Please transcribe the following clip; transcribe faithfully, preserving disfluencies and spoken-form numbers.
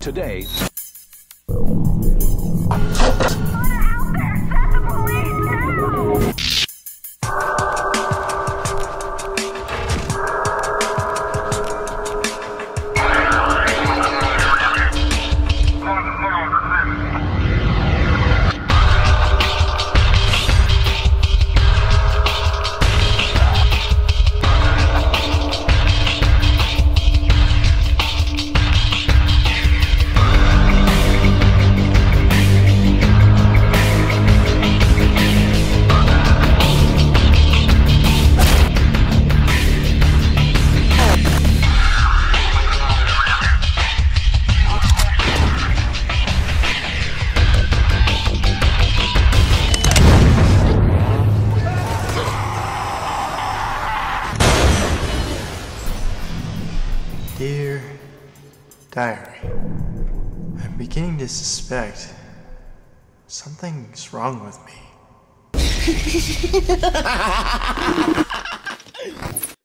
Today, dear diary, I'm beginning to suspect something's wrong with me.